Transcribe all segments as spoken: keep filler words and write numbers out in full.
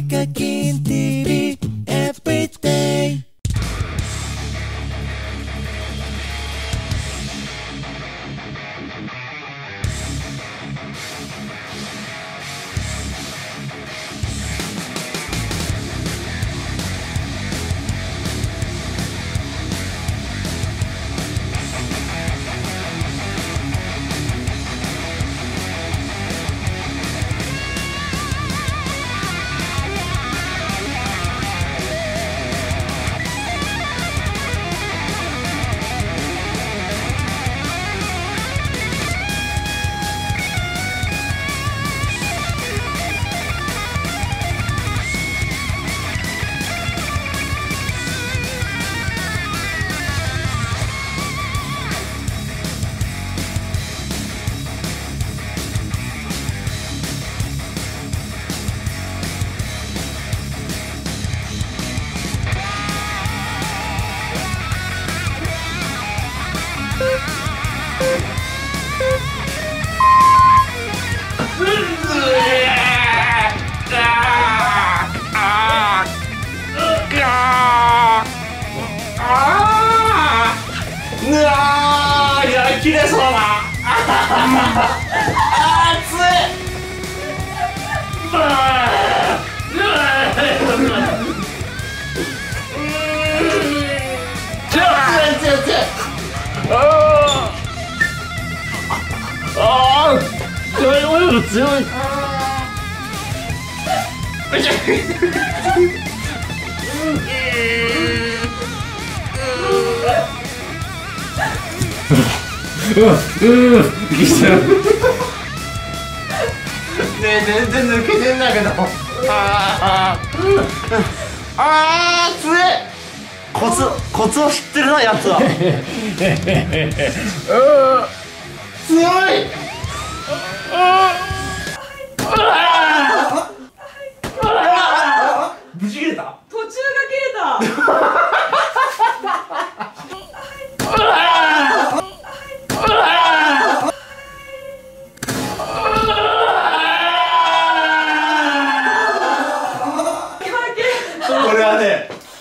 ヒカキンティーブイ エブリデイ 切れそうなあー熱い。うわ、うーびっくりした。ねえ、全然抜けてんだけど。ああ、あー、強い。コツ、コツを知ってるな、やつは。強い。ぶち切れた。途中が切れた。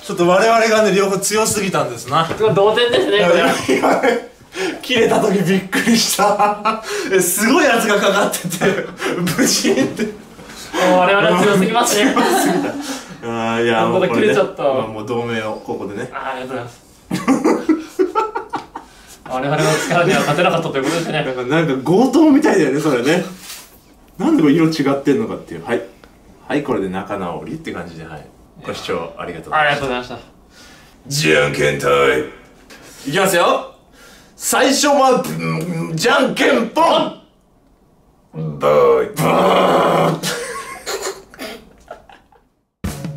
ちょっと我々がね、両方強すぎたんですな。同点ですね、これ。いや、切れた時びっくりした。すごい圧がかかってて、無事って。我々は強すぎますね。強すぎた。ああ、いや、もうこれね、もう同盟をここでね。ありがとうございます。我々の力には勝てなかったということですね。なんか、なんか強盗みたいだよね、それね。なんでも色違ってんのかっていう。はい。はい、これで仲直りって感じで、はい。ご視聴ありがとうございました。ありがとうございました。じゃんけん大会いきますよ。最初はじゃんけんぽんバイバーイ。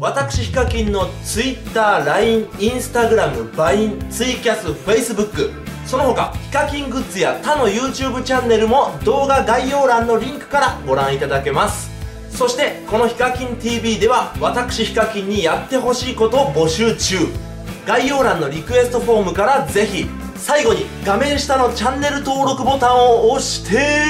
私ヒカキンの Twitter、ライン、Instagram、バイン、ツイキャス、Facebook、その他ヒカキングッズや他の ユーチューブ チャンネルも動画概要欄のリンクからご覧いただけます。そしてこのヒカキン ティーブイ では私ヒカキンにやってほしいことを募集中。概要欄のリクエストフォームからぜひ。最後に画面下のチャンネル登録ボタンを押して。